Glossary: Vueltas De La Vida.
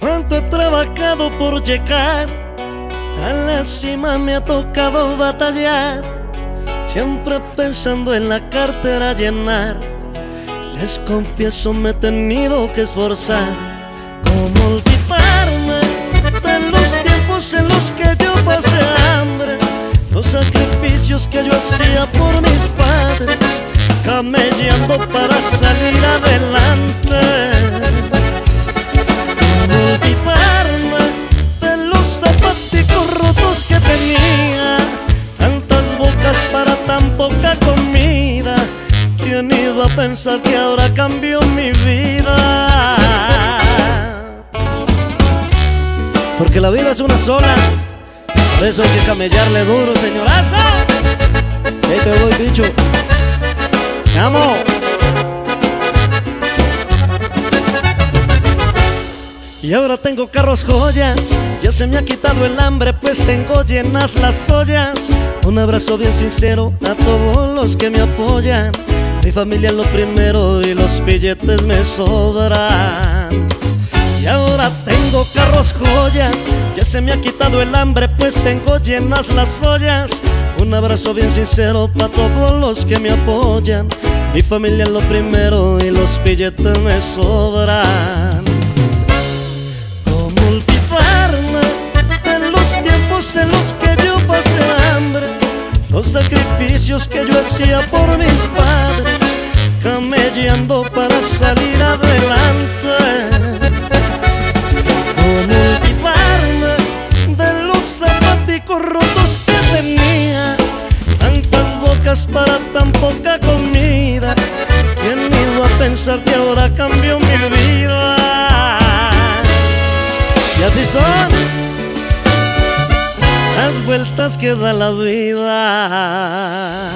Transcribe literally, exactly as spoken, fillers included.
Cuánto he trabajado por llegar, a la cima me ha tocado batallar, siempre pensando en la cartera llenar. Les confieso, me he tenido que esforzar. ¿Cómo olvidarme de los tiempos en los que yo pasé hambre? Los sacrificios que yo hacía por mis padres, camellando para salir adelante. A pensar que ahora cambió mi vida, porque la vida es una sola, por eso hay que camellarle duro, señorazo. Ahí te doy, bicho. Te amo. Y ahora tengo carros, joyas, ya se me ha quitado el hambre, pues tengo llenas las ollas. Un abrazo bien sincero a todos los que me apoyan. Mi familia es lo primero y los billetes me sobran. Y ahora tengo carros, joyas, ya se me ha quitado el hambre, pues tengo llenas las ollas. Un abrazo bien sincero para todos los que me apoyan. Mi familia es lo primero y los billetes me sobran. ¿Cómo olvidarme de los tiempos en los que yo pasé hambre? Los sacrificios que yo hacía por mis padres, camellando para salir adelante. ¿Cómo olvidarme de los zapaticos rotos que tenía? Tantas bocas para tan poca comida. ¿Quién iba a pensar que ahora cambió mi vida? Y así son las vueltas que da la vida.